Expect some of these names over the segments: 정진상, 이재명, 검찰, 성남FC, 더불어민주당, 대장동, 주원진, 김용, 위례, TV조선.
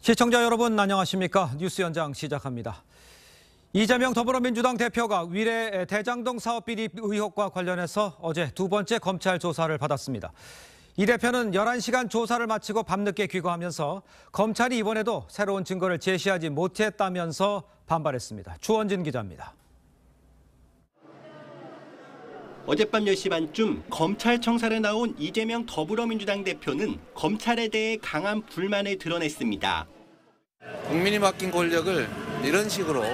시청자 여러분 안녕하십니까? 뉴스 현장 시작합니다. 이재명 더불어민주당 대표가 위례 대장동 사업 비리 의혹과 관련해서 어제 두 번째 검찰 조사를 받았습니다. 이 대표는 11시간 조사를 마치고 밤늦게 귀가하면서 검찰이 이번에도 새로운 증거를 제시하지 못했다면서 반발했습니다. 주원진 기자입니다. 어젯밤 10시 반쯤 검찰청사를 나온 이재명 더불어민주당 대표는 검찰에 대해 강한 불만을 드러냈습니다. 국민이 맡긴 권력을 이런 식으로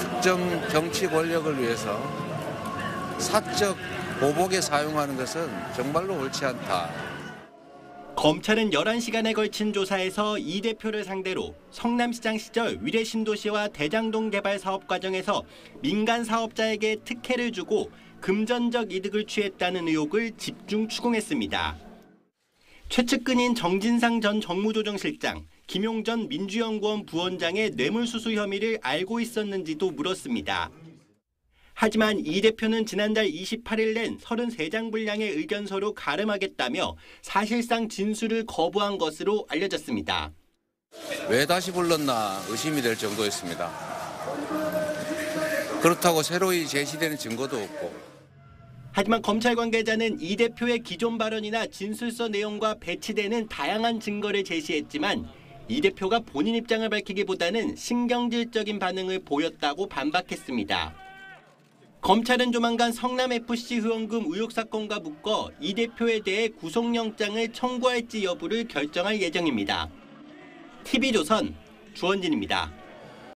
특정 정치 권력을 위해서 사적 보복에 사용하는 것은 정말로 옳지 않다. 검찰은 11시간에 걸친 조사에서 이 대표를 상대로 성남시장 시절 위례 신도시와 대장동 개발 사업 과정에서 민간 사업자에게 특혜를 주고 금전적 이득을 취했다는 의혹을 집중 추궁했습니다. 최측근인 정진상 전 정무조정실장, 김용 전 민주연구원 부원장의 뇌물수수 혐의를 알고 있었는지도 물었습니다. 하지만 이 대표는 지난달 28일 낸 33장 분량의 의견서로 가름하겠다며 사실상 진술을 거부한 것으로 알려졌습니다. 왜 다시 불렀나 의심이 될 정도였습니다. 그렇다고 새로이 제시되는 증거도 없고. 하지만 검찰 관계자는 이 대표의 기존 발언이나 진술서 내용과 배치되는 다양한 증거를 제시했지만 이 대표가 본인 입장을 밝히기보다는 신경질적인 반응을 보였다고 반박했습니다. 검찰은 조만간 성남FC 후원금 의혹 사건과 묶어 이 대표에 대해 구속영장을 청구할지 여부를 결정할 예정입니다. TV조선 주원진입니다.